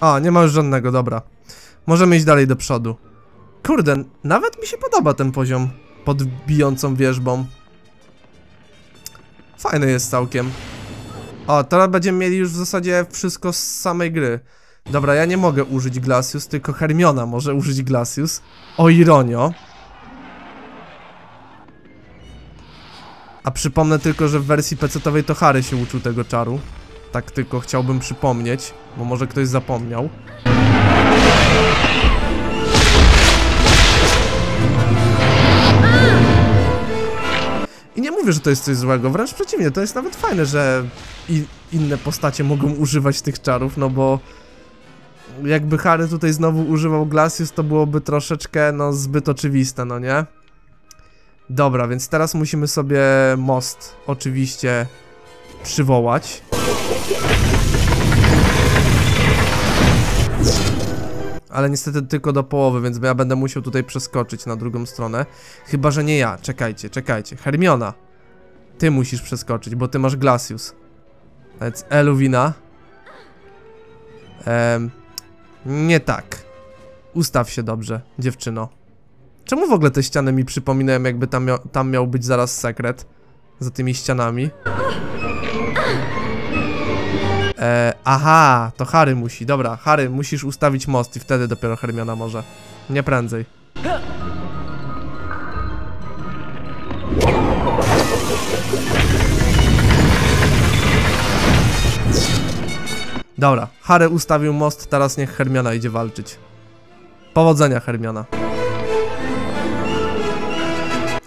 O, nie ma już żadnego, dobra. Możemy iść dalej do przodu. Kurde, nawet mi się podoba ten poziom pod bijącą wierzbą. Fajny jest całkiem. O, teraz będziemy mieli już w zasadzie wszystko z samej gry. Dobra, ja nie mogę użyć Glacius, tylko Hermiona może użyć Glacius. O ironio. A przypomnę tylko, że w wersji PC-towej to Harry się uczył tego czaru. Tak tylko chciałbym przypomnieć, bo może ktoś zapomniał. I nie mówię, że to jest coś złego, wręcz przeciwnie, to jest nawet fajne, że inne postacie mogą używać tych czarów, no bo jakby Harry tutaj znowu używał Glacius, to byłoby troszeczkę, no, zbyt oczywiste, no nie? Dobra, więc teraz musimy sobie most oczywiście przywołać. Ale niestety tylko do połowy, więc ja będę musiał tutaj przeskoczyć na drugą stronę. Chyba że nie ja, czekajcie, czekajcie. Hermiona, ty musisz przeskoczyć, bo ty masz Glacius. Więc Eluwina. Nie tak. Ustaw się dobrze, dziewczyno. Czemu w ogóle te ściany mi przypominają, jakby tam miał być zaraz sekret? Za tymi ścianami. Aha, to Harry musi, dobra, Harry, musisz ustawić most i wtedy dopiero Hermiona może. Nie prędzej. Dobra, Harry ustawił most, teraz niech Hermiona idzie walczyć. Powodzenia, Hermiona.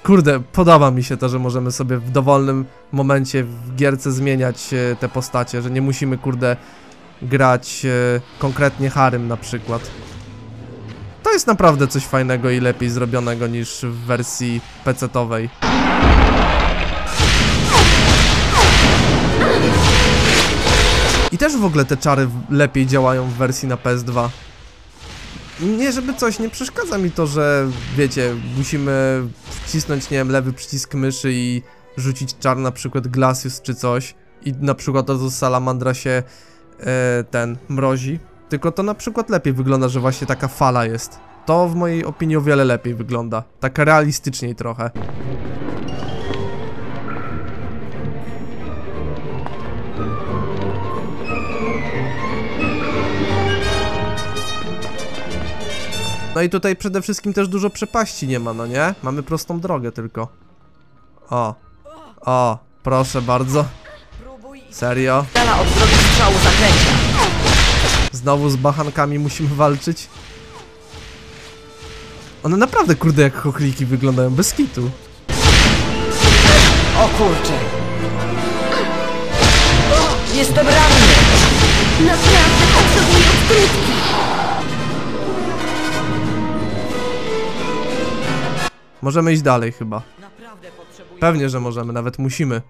Kurde, podoba mi się to, że możemy sobie w dowolnym momencie w gierce zmieniać te postacie, że nie musimy, kurde, grać konkretnie Harrym na przykład. To jest naprawdę coś fajnego i lepiej zrobionego niż w wersji PC-towej. I też w ogóle te czary lepiej działają w wersji na PS2. Nie, żeby coś, nie przeszkadza mi to, że wiecie, musimy wcisnąć, nie wiem, lewy przycisk myszy i rzucić czar, na przykład Glacius czy coś, i na przykład to salamandra się mrozi. Tylko to na przykład lepiej wygląda, że właśnie taka fala jest. To w mojej opinii o wiele lepiej wygląda, tak realistyczniej trochę. No i tutaj przede wszystkim też dużo przepaści nie ma, no nie? Mamy prostą drogę tylko. O. O, proszę bardzo. Serio? Znowu z bachankami musimy walczyć. One naprawdę, kurde, jak chochliki wyglądają, bez kitu. O kurczę. Jestem ranny. Naprawdę potrzebuję odkrywki. Możemy iść dalej chyba. Pewnie, że możemy, nawet musimy.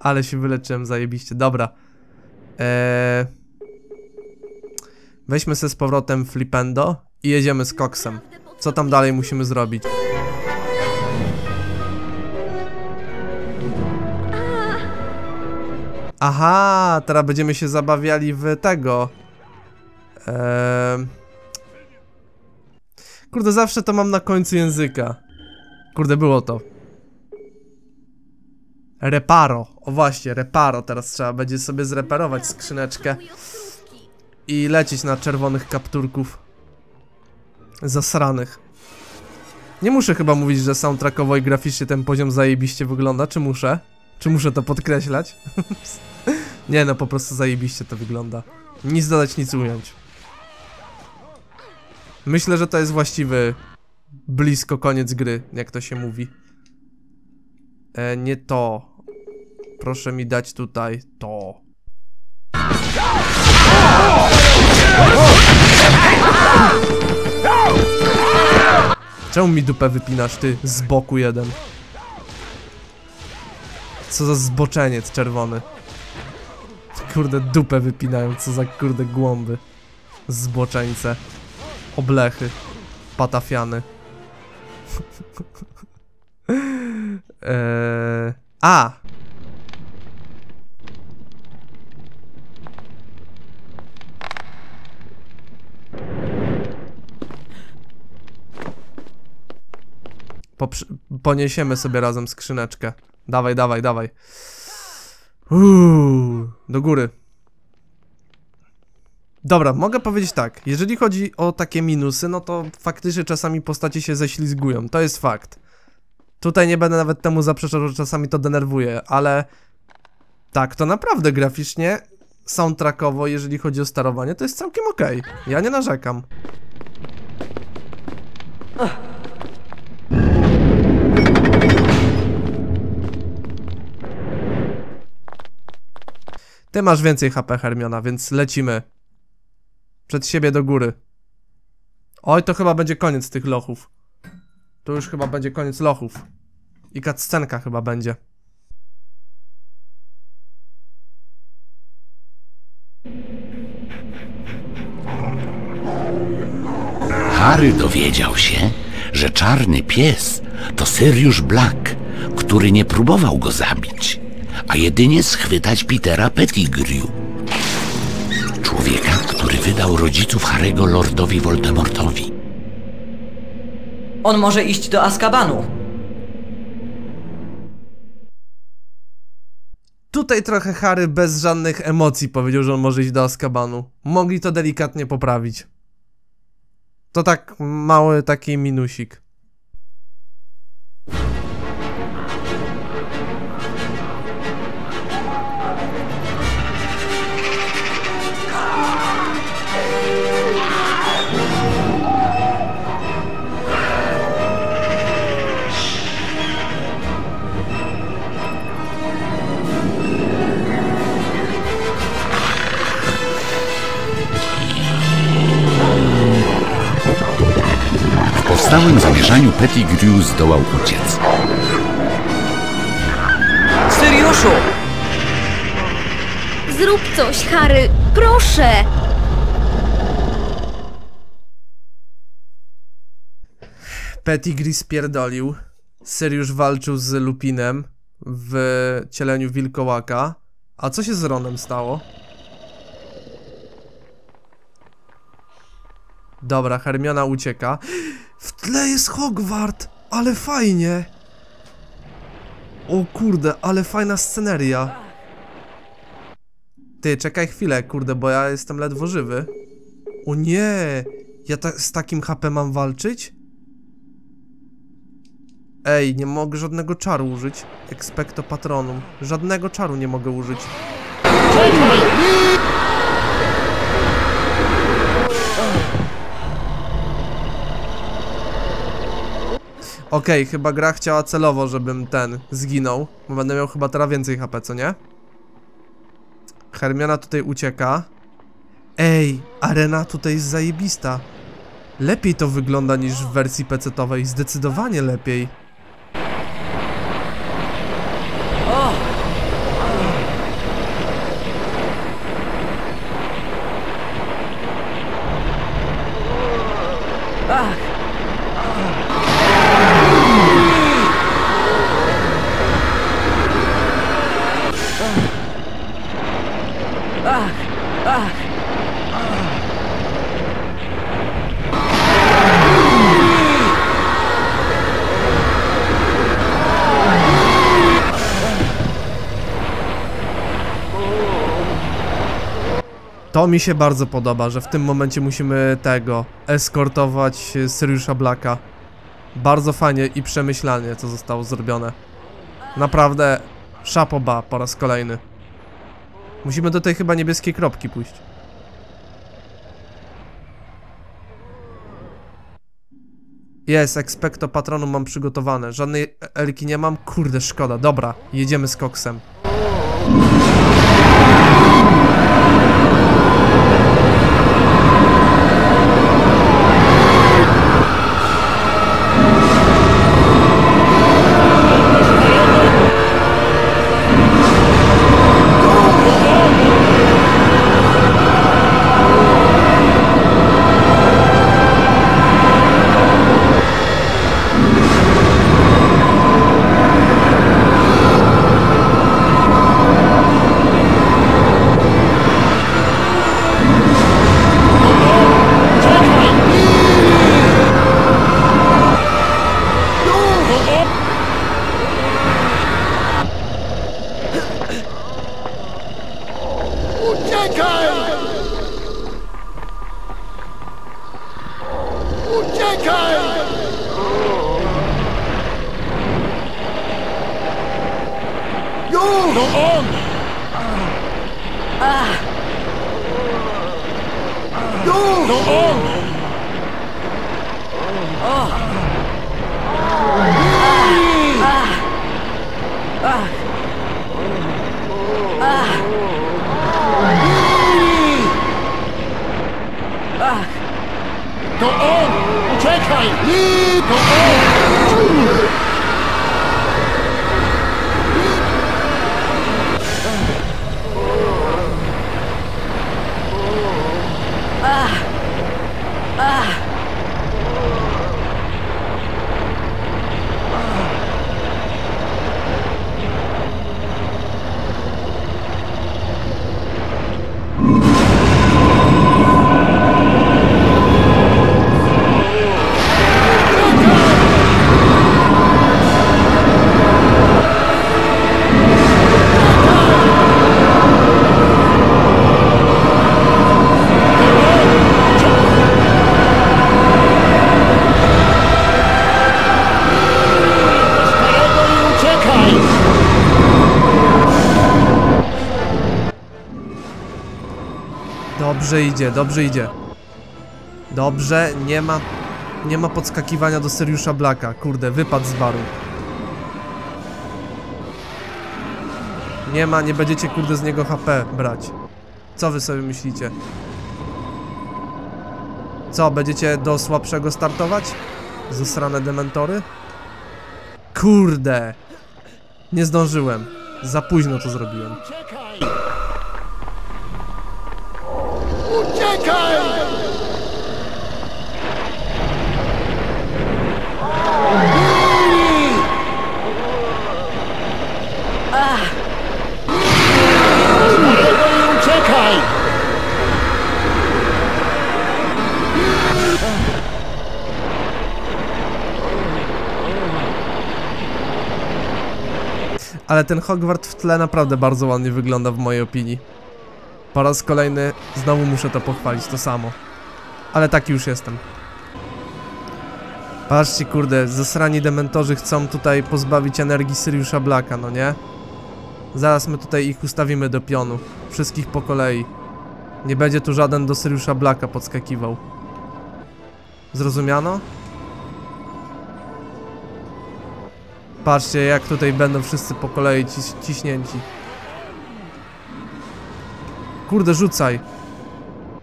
Ale się wyleczyłem zajebiście, dobra. Weźmy se z powrotem Flipendo i jedziemy z koksem. Co tam dalej musimy zrobić? Aha, teraz będziemy się zabawiali w tego. Kurde, zawsze to mam na końcu języka. Kurde, było to. Reparo. O właśnie, reparo. Teraz trzeba będzie sobie zreperować skrzyneczkę. I lecieć na czerwonych kapturków zasranych. Nie muszę chyba mówić, że soundtrackowo i graficznie ten poziom zajebiście wygląda, czy muszę? Czy muszę to podkreślać? Nie no, po prostu zajebiście to wygląda. Nic dodać, nic ująć. Myślę, że to jest właściwy blisko koniec gry, jak to się mówi. Nie to. Proszę mi dać tutaj to. Czemu mi dupę wypinasz, ty, z boku jeden? Co za zboczeniec czerwony. Kurde, dupę wypinają, co za kurde głąby. Zboczeńce. Oblechy. Patafiany. A! Poniesiemy sobie razem skrzyneczkę. Dawaj, dawaj, dawaj. Do góry. Dobra, mogę powiedzieć tak. Jeżeli chodzi o takie minusy, no to faktycznie czasami postacie się ześlizgują. To jest fakt. Tutaj nie będę nawet temu zaprzeczał, że czasami to denerwuje, ale... Tak, to naprawdę graficznie, soundtrackowo, jeżeli chodzi o sterowanie, to jest całkiem okej. Ja nie narzekam. Ty masz więcej HP, Hermiona, więc lecimy. Przed siebie do góry. Oj, to chyba będzie koniec tych lochów. To już chyba będzie koniec lochów. I cutscenka chyba będzie. Harry dowiedział się, że czarny pies to Syriusz Black, który nie próbował go zabić, a jedynie schwytać Petera Pettigrew. Człowieka, który wydał rodziców Harry'ego Lordowi Voldemortowi. On może iść do Azkabanu. Tutaj trochę Harry bez żadnych emocji powiedział, że on może iść do Azkabanu. Mogli to delikatnie poprawić. To tak mały taki minusik. W stałym zamierzaniu Pettigrew zdołał uciec. Syriuszu! Zrób coś, Harry! Proszę! Pettigrew spierdolił. Syriusz walczył z Lupinem w cieleniu wilkołaka. A co się z Ronem stało? Dobra, Hermiona ucieka. W tle jest Hogwart, ale fajnie. O kurde, ale fajna sceneria. Ty, czekaj chwilę, kurde, bo ja jestem ledwo żywy. O nie, ja z takim HP mam walczyć? Ej, nie mogę żadnego czaru użyć. Expecto Patronum, żadnego czaru nie mogę użyć. Okej, chyba gra chciała celowo, żebym ten zginął, bo będę miał chyba teraz więcej HP, co nie? Hermiona tutaj ucieka. Ej, arena tutaj jest zajebista. Lepiej to wygląda niż w wersji PC-towej, zdecydowanie lepiej. To mi się bardzo podoba, że w tym momencie musimy tego eskortować Syriusza Blacka. Bardzo fajnie i przemyślanie, co zostało zrobione. Naprawdę chapeau bas po raz kolejny. Musimy do tej chyba niebieskiej kropki pójść. Jest, Expecto Patronum mam przygotowane. Żadnej elki nie mam, kurde szkoda. Dobra, jedziemy z koksem. Move! Go on! Move! Go on! Go on! Czekaj! Go on! Dobrze idzie, dobrze idzie. Dobrze, nie ma podskakiwania do Syriusza Blacka. Kurde, wypadł z baru. Nie ma, nie będziecie kurde z niego HP brać. Co wy sobie myślicie? Co, będziecie do słabszego startować? Zesrane dementory? Kurde! Nie zdążyłem. Za późno to zrobiłem. Uciekaj! Uciekaj! Ale ten Hogwart w tle naprawdę bardzo ładnie wygląda w mojej opinii. Po raz kolejny znowu muszę to pochwalić, to samo. Ale taki już jestem. Patrzcie kurde, zesrani dementorzy chcą tutaj pozbawić energii Syriusza Blacka, no nie? Zaraz my tutaj ich ustawimy do pionu. Wszystkich po kolei. Nie będzie tu żaden do Syriusza Blacka podskakiwał. Zrozumiano? Patrzcie jak tutaj będą wszyscy po kolei ciśnięci. Kurde, rzucaj.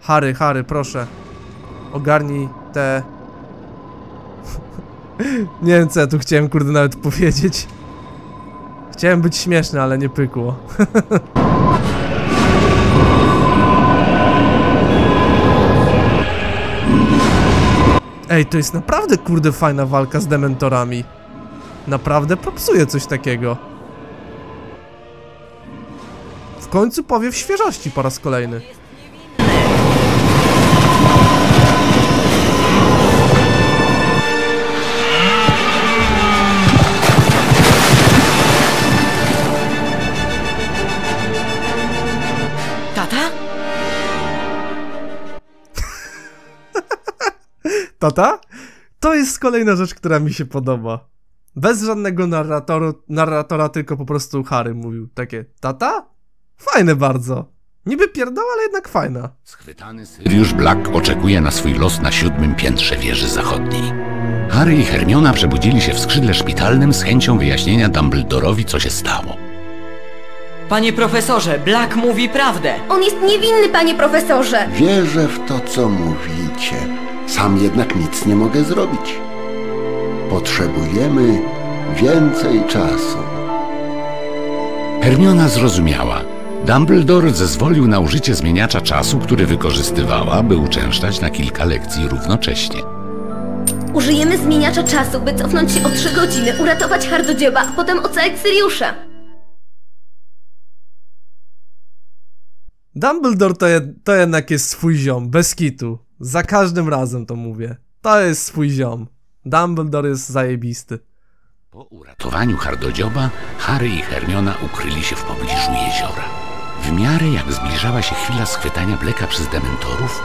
Harry, Harry, proszę. Ogarnij te... Nie wiem co ja tu chciałem, kurde, nawet powiedzieć. Chciałem być śmieszny, ale nie pykło. Ej, to jest naprawdę, kurde, fajna walka z dementorami. Naprawdę propsuję coś takiego. W końcu powiew świeżości po raz kolejny. Tata? Tata? To jest kolejna rzecz, która mi się podoba. Bez żadnego narratora, tylko po prostu Harry mówił takie tata? Fajne bardzo. Niby pierdoła, ale jednak fajna. Schwytany Syriusz Black oczekuje na swój los na 7. piętrze wieży zachodniej. Harry i Hermiona przebudzili się w skrzydle szpitalnym z chęcią wyjaśnienia Dumbledorowi, co się stało. Panie profesorze, Black mówi prawdę. On jest niewinny, panie profesorze. Wierzę w to, co mówicie. Sam jednak nic nie mogę zrobić. Potrzebujemy więcej czasu. Hermiona zrozumiała. Dumbledore zezwolił na użycie zmieniacza czasu, który wykorzystywała, by uczęszczać na kilka lekcji równocześnie. Użyjemy zmieniacza czasu, by cofnąć się o 3 godziny, uratować Hardodzioba, a potem ocalić Syriusza. Dumbledore to jednak jest swój ziom, bez kitu. Za każdym razem to mówię. To jest swój ziom. Dumbledore jest zajebisty. Po uratowaniu Hardodzioba, Harry i Hermiona ukryli się w pobliżu jeziora. W miarę jak zbliżała się chwila schwytania Blacka przez dementorów,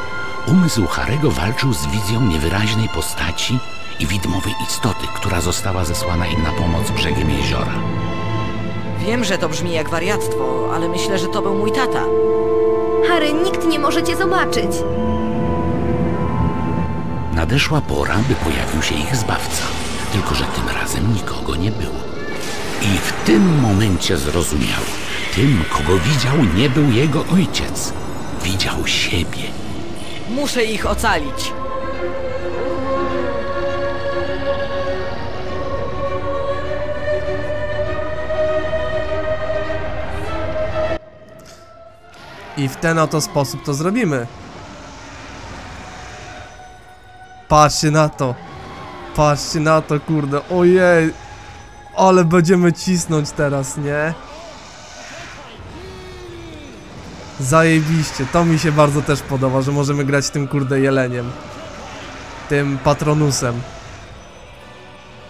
umysł Harry'ego walczył z wizją niewyraźnej postaci i widmowej istoty, która została zesłana im na pomoc brzegiem jeziora. Wiem, że to brzmi jak wariactwo, ale myślę, że to był mój tata. Harry, nikt nie może cię zobaczyć. Nadeszła pora, by pojawił się ich zbawca. Tylko że tym razem nikogo nie było. I w tym momencie zrozumiał. Tym, kogo widział, nie był jego ojciec. Widział siebie. Muszę ich ocalić. I w ten oto sposób to zrobimy. Patrzcie na to. Patrzcie na to, kurde. Ojej. Ale będziemy cisnąć teraz, nie? Zajebiście. To mi się bardzo też podoba, że możemy grać tym, kurde, jeleniem. Tym patronusem.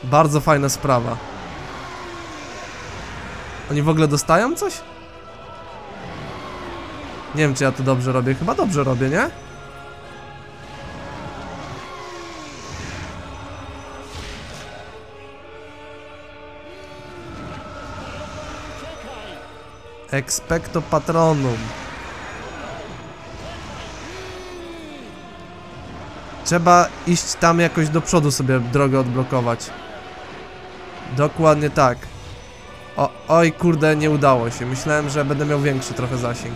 Bardzo fajna sprawa. Oni w ogóle dostają coś? Nie wiem, czy ja to dobrze robię. Chyba dobrze robię, nie? Expecto Patronum. Trzeba iść tam jakoś do przodu, sobie drogę odblokować. Dokładnie tak. O, oj kurde, nie udało się. Myślałem, że będę miał większy trochę zasięg.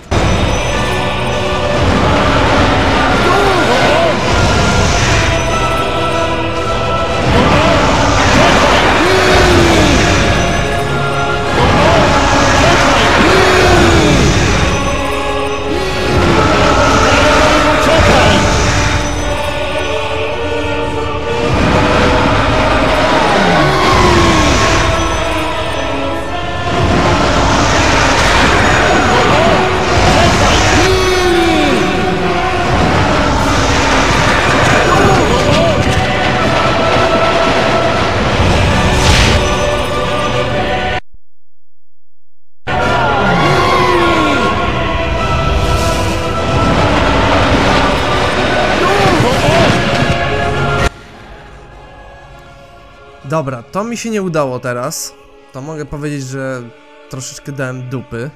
Dobra, to mi się nie udało teraz. To mogę powiedzieć, że troszeczkę dałem dupy.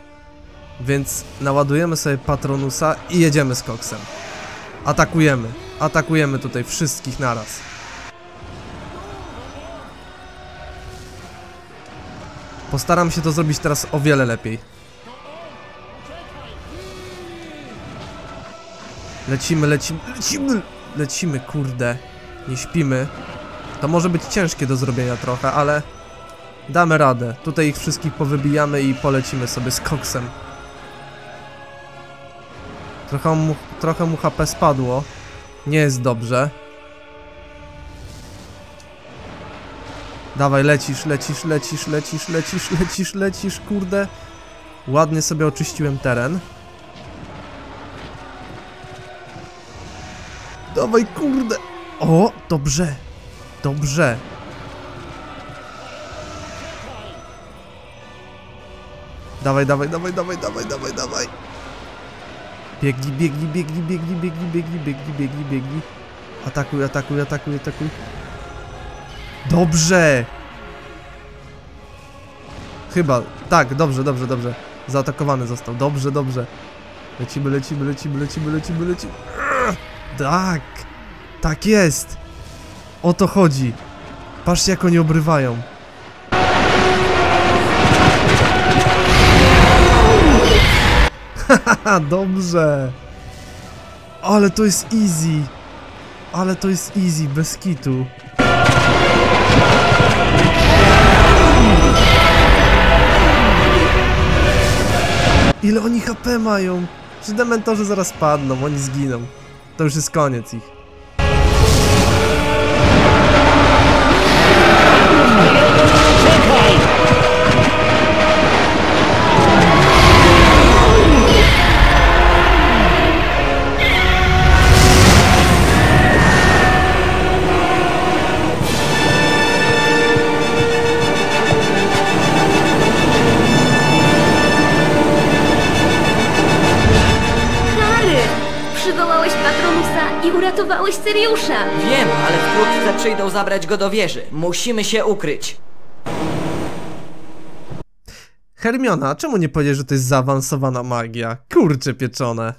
Więc naładujemy sobie Patronusa i jedziemy z koksem. Atakujemy. Atakujemy tutaj wszystkich naraz. Postaram się to zrobić teraz o wiele lepiej. Lecimy, lecimy, lecimy. Lecimy, kurde. Nie śpimy. To może być ciężkie do zrobienia trochę, ale damy radę. Tutaj ich wszystkich powybijamy i polecimy sobie z koksem. Trochę mu HP spadło. Nie jest dobrze. Dawaj, lecisz, lecisz, lecisz, lecisz, lecisz, lecisz, lecisz, kurde. Ładnie sobie oczyściłem teren. Dawaj, kurde. O, dobrze. Dobrze. Dawaj, dawaj, dawaj, dawaj, dawaj, dawaj, dawaj. Biegli, biegli, biegli, biegli, biegli, biegli, biegli, biegli, biegli. Atakuj, atakuj, atakuj, atakuj. Dobrze. Chyba, tak, dobrze, dobrze, dobrze. Zaatakowany został, dobrze, dobrze. Lecimy, lecimy, lecimy, lecimy, lecimy, lecimy. Tak, tak jest. O to chodzi. Patrzcie, jak oni obrywają. Haha, dobrze. Ale to jest easy. Ale to jest easy, bez kitu. Ile oni HP mają? Czy dementorzy zaraz padną, oni zginą. To już jest koniec ich. Uratowałeś Syriusza! Wiem, ale wkrótce przyjdą zabrać go do wieży. Musimy się ukryć. Hermiona, czemu nie powiedzieć, że to jest zaawansowana magia? Kurcze pieczone.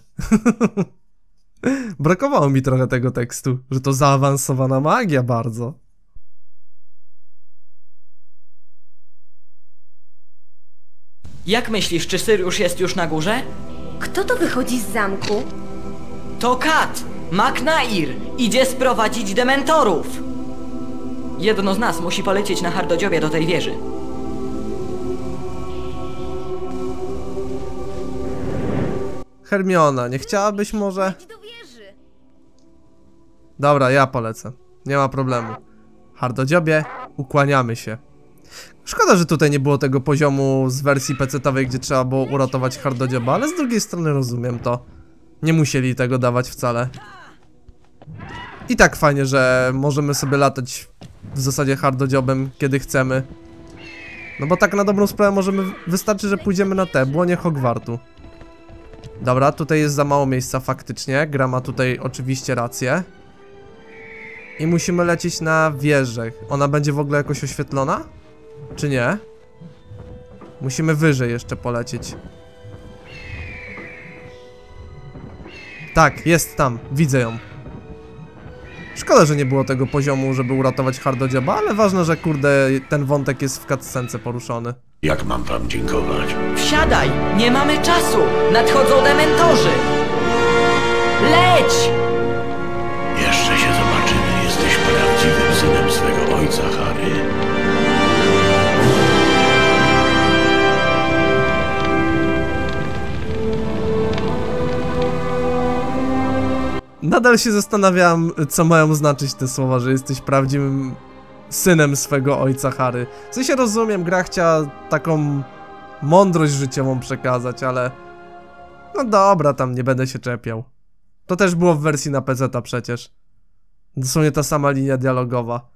Brakowało mi trochę tego tekstu, że to zaawansowana magia bardzo. Jak myślisz, czy Syriusz jest już na górze? Kto to wychodzi z zamku? To Kat! Maknair! Idzie sprowadzić dementorów! Jedno z nas musi polecieć na Hardodziobie do tej wieży. Hermiona, nie chciałabyś może? Dobra, ja polecę. Nie ma problemu. Hardodziobie, ukłaniamy się. Szkoda, że tutaj nie było tego poziomu z wersji PC-towej, gdzie trzeba było uratować Hardodzioba, ale z drugiej strony rozumiem to. Nie musieli tego dawać wcale. I tak fajnie, że możemy sobie latać w zasadzie Hardodziobem, kiedy chcemy. No bo tak na dobrą sprawę możemy... Wystarczy, że pójdziemy na te błonie Hogwartu. Dobra, tutaj jest za mało miejsca faktycznie. Gra ma tutaj oczywiście rację. I musimy lecieć na wieżę. Ona będzie w ogóle jakoś oświetlona? Czy nie? Musimy wyżej jeszcze polecieć. Tak, jest tam, widzę ją. Szkoda, że nie było tego poziomu, żeby uratować Hardodzioba, ale ważne, że kurde, ten wątek jest w cutscence poruszony. Jak mam wam dziękować? Wsiadaj! Nie mamy czasu! Nadchodzą dementorzy! Leć! Jeszcze się zobaczymy. Jesteś prawdziwym synem swego ojca, Harry. Nadal się zastanawiam, co mają znaczyć te słowa, że jesteś prawdziwym synem swego ojca Harry. W sensie rozumiem, gra chciała taką mądrość życiową przekazać, ale... No dobra, tam nie będę się czepiał. To też było w wersji na PC-ta przecież. Dosłownie ta sama linia dialogowa.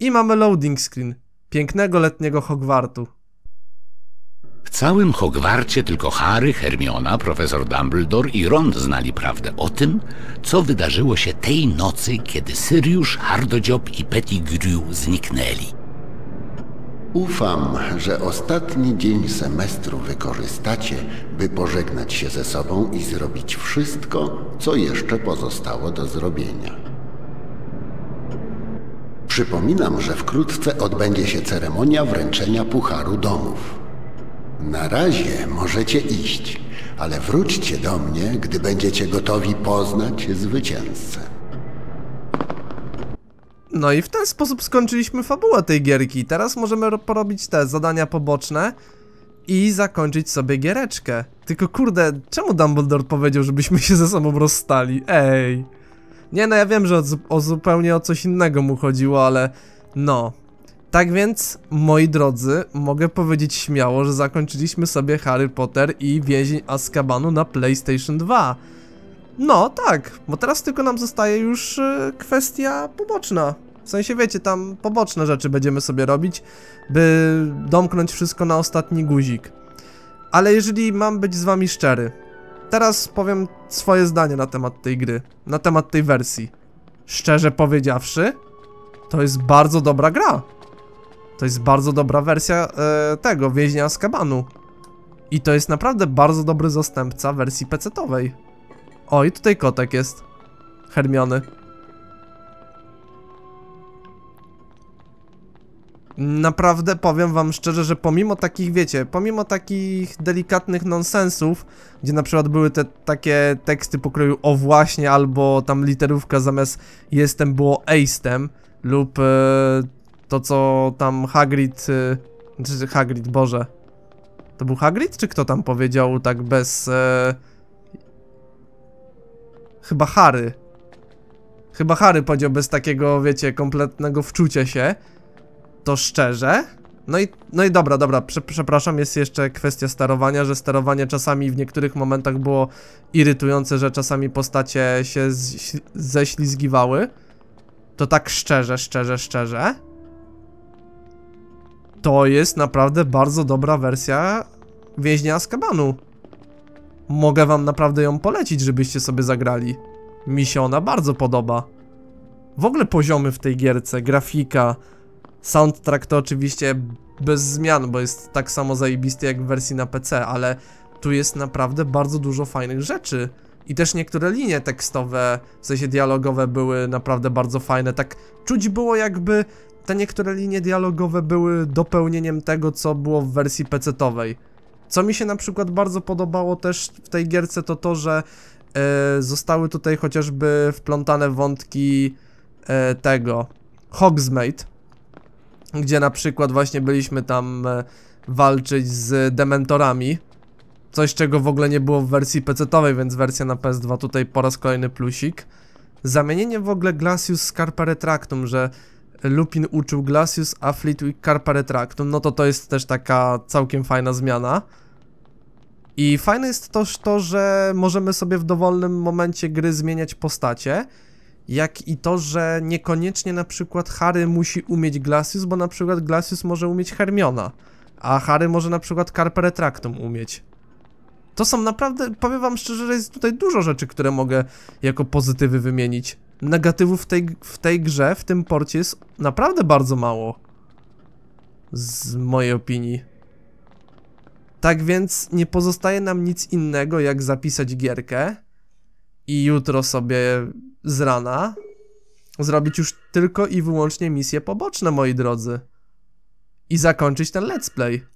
I mamy loading screen. Pięknego letniego Hogwartu. W całym Hogwarcie tylko Harry, Hermiona, profesor Dumbledore i Ron znali prawdę o tym, co wydarzyło się tej nocy, kiedy Syriusz, Hardodziób i Pettigrew zniknęli. Ufam, że ostatni dzień semestru wykorzystacie, by pożegnać się ze sobą i zrobić wszystko, co jeszcze pozostało do zrobienia. Przypominam, że wkrótce odbędzie się ceremonia wręczenia Pucharu Domów. Na razie możecie iść, ale wróćcie do mnie, gdy będziecie gotowi poznać zwycięzcę. No i w ten sposób skończyliśmy fabułę tej gierki. Teraz możemy porobić te zadania poboczne i zakończyć sobie giereczkę. Tylko kurde, czemu Dumbledore powiedział, żebyśmy się ze sobą rozstali? Ej! Nie no, ja wiem, że zupełnie o coś innego mu chodziło, ale no... Tak więc, moi drodzy, mogę powiedzieć śmiało, że zakończyliśmy sobie Harry Potter i Więzień Azkabanu na PlayStation 2. No tak, bo teraz tylko nam zostaje już kwestia poboczna. W sensie wiecie, tam poboczne rzeczy będziemy sobie robić, by domknąć wszystko na ostatni guzik. Ale jeżeli mam być z wami szczery, teraz powiem swoje zdanie na temat tej gry, na temat tej wersji. Szczerze powiedziawszy, to jest bardzo dobra gra. To jest bardzo dobra wersja tego, Więźnia Azkabanu. I to jest naprawdę bardzo dobry zastępca wersji PC-towej. O, i tutaj kotek jest. Hermiony. Naprawdę powiem wam szczerze, że pomimo takich, wiecie, pomimo takich delikatnych nonsensów, gdzie na przykład były te takie teksty pokroju o właśnie, albo tam literówka zamiast jestem było ejstem, lub... to co tam Hagrid, czy Hagrid, Boże. To był Hagrid, czy kto tam powiedział tak bez... Chyba Harry. Chyba Harry powiedział bez takiego, wiecie, kompletnego wczucia się. To szczerze? No i dobra, dobra, przepraszam, jest jeszcze kwestia sterowania, że sterowanie czasami w niektórych momentach było irytujące, że czasami postacie się ześlizgiwały. To tak szczerze. To jest naprawdę bardzo dobra wersja Więźnia Azkabanu. Mogę wam naprawdę ją polecić, żebyście sobie zagrali. Mi się ona bardzo podoba. W ogóle poziomy w tej gierce, grafika, soundtrack to oczywiście bez zmian, bo jest tak samo zajebisty jak w wersji na PC, ale tu jest naprawdę bardzo dużo fajnych rzeczy. I też niektóre linie tekstowe, w sensie dialogowe, były naprawdę bardzo fajne. Tak czuć było, jakby te niektóre linie dialogowe były dopełnieniem tego, co było w wersji PC-towej. Co mi się na przykład bardzo podobało też w tej gierce, to to, że zostały tutaj chociażby wplątane wątki tego Hogsmeade, gdzie na przykład właśnie byliśmy tam walczyć z dementorami. Coś, czego w ogóle nie było w wersji PC-towej, więc wersja na PS2 tutaj po raz kolejny plusik. Zamienienie w ogóle Glacius z Carpa Retractum, że Lupin uczył Glacius, a Flitwick Carpa Retractum, no to to jest też taka całkiem fajna zmiana. I fajne jest też to, że możemy sobie w dowolnym momencie gry zmieniać postacie, jak i to, że niekoniecznie na przykład Harry musi umieć Glacius, bo na przykład Glacius może umieć Hermiona, a Harry może na przykład Carpa Retractum umieć. To są naprawdę, powiem wam szczerze, że jest tutaj dużo rzeczy, które mogę jako pozytywy wymienić. Negatywów w tej grze, w tym porcie jest naprawdę bardzo mało. Z mojej opinii. Tak więc nie pozostaje nam nic innego, jak zapisać gierkę i jutro sobie z rana zrobić już tylko i wyłącznie misje poboczne, moi drodzy. I zakończyć ten let's play.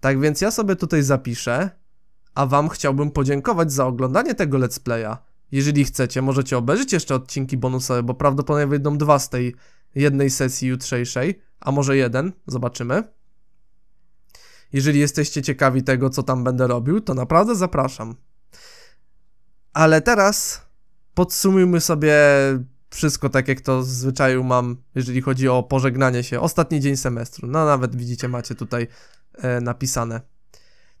Tak więc ja sobie tutaj zapiszę. A wam chciałbym podziękować za oglądanie tego let's playa. Jeżeli chcecie, możecie obejrzeć jeszcze odcinki bonusowe, bo prawdopodobnie wyjdą 2 z tej jednej sesji jutrzejszej, a może 1, zobaczymy. Jeżeli jesteście ciekawi tego, co tam będę robił, to naprawdę zapraszam. Ale teraz podsumujmy sobie wszystko tak, jak to w zwyczaju mam, jeżeli chodzi o pożegnanie się. Ostatni dzień semestru, no nawet widzicie, macie tutaj napisane.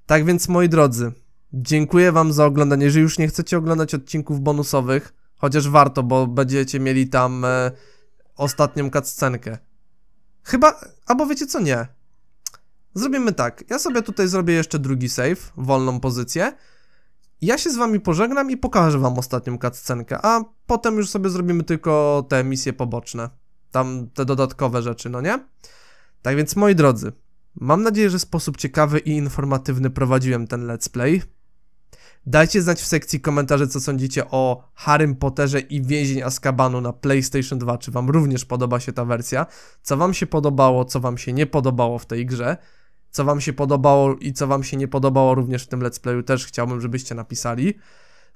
Tak więc, moi drodzy, dziękuję wam za oglądanie. Jeżeli już nie chcecie oglądać odcinków bonusowych, chociaż warto, bo będziecie mieli tam ostatnią cutscenkę. Chyba, albo wiecie co, nie. Zrobimy tak, ja sobie tutaj zrobię jeszcze drugi save, wolną pozycję. Ja się z wami pożegnam i pokażę wam ostatnią cutscenkę, a potem już sobie zrobimy tylko te misje poboczne. Tam te dodatkowe rzeczy, no nie? Tak więc, moi drodzy, mam nadzieję, że w sposób ciekawy i informatywny prowadziłem ten let's play. Dajcie znać w sekcji komentarzy, co sądzicie o Harrym Potterze i Więzień Azkabanu na PlayStation 2, czy wam również podoba się ta wersja, co wam się podobało, co wam się nie podobało w tej grze, co wam się podobało i co wam się nie podobało również w tym let's playu, też chciałbym, żebyście napisali.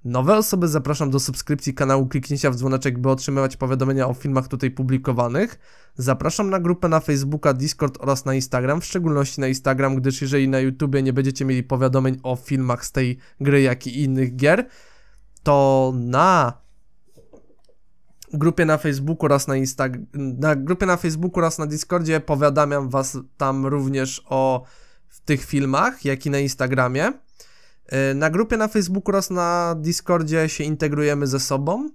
Nowe osoby zapraszam do subskrypcji kanału, kliknięcia w dzwoneczek, by otrzymywać powiadomienia o filmach tutaj publikowanych. Zapraszam na grupę na Facebooka, Discord oraz na Instagram, w szczególności na Instagram, gdyż jeżeli na YouTubie nie będziecie mieli powiadomień o filmach z tej gry, jak i innych gier, to na grupie na Facebooku oraz na Discordzie powiadamiam was tam również o tych filmach, jak i na Instagramie. Na grupie na Facebooku oraz na Discordzie się integrujemy ze sobą.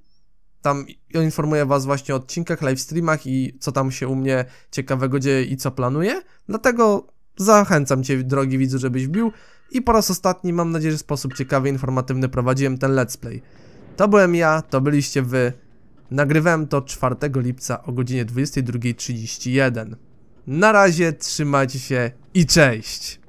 Tam informuję was właśnie o odcinkach, livestreamach i co tam się u mnie ciekawego dzieje i co planuję. Dlatego zachęcam cię, drogi widzu, żebyś wbił. I po raz ostatni, mam nadzieję, że w sposób ciekawy, informatywny prowadziłem ten let's play. To byłem ja, to byliście wy. Nagrywałem to 4 lipca o godzinie 22:31. Na razie, trzymajcie się i cześć!